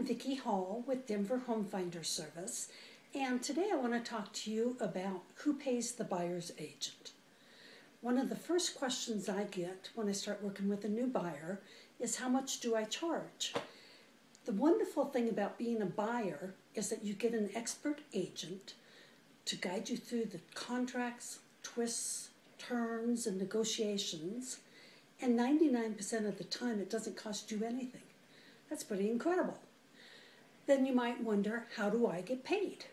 I'm Vickie Hall with Denver Home Finder Service, and today I want to talk to you about who pays the buyer's agent. One of the first questions I get when I start working with a new buyer is, how much do I charge? The wonderful thing about being a buyer is that you get an expert agent to guide you through the contracts, twists, turns, and negotiations, and 99% of the time it doesn't cost you anything. That's pretty incredible. Then you might wonder, how do I get paid?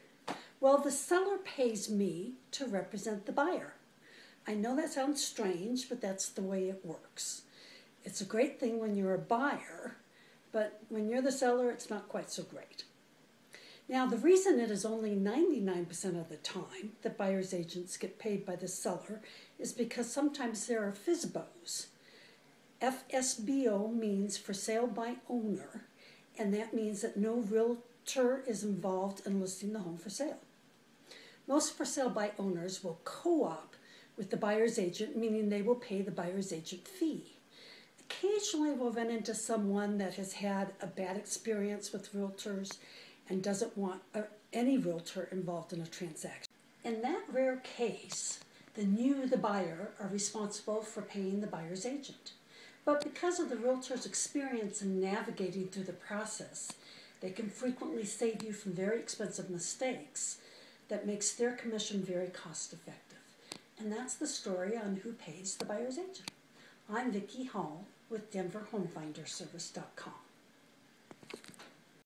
Well, the seller pays me to represent the buyer. I know that sounds strange, but that's the way it works. It's a great thing when you're a buyer, but when you're the seller, it's not quite so great. Now, the reason it is only 99% of the time that buyer's agents get paid by the seller is because sometimes there are FSBOs. FSBO means for sale by owner, and that means that no realtor is involved in listing the home for sale. Most for sale by owners will co-op with the buyer's agent, meaning they will pay the buyer's agent fee. Occasionally we'll run into someone that has had a bad experience with realtors and doesn't want any realtor involved in a transaction. In that rare case, then you, the buyer, are responsible for paying the buyer's agent. But because of the realtor's experience in navigating through the process, they can frequently save you from very expensive mistakes that makes their commission very cost effective. And that's the story on who pays the buyer's agent. I'm Vickie Hall with DenverHomeFinderService.com.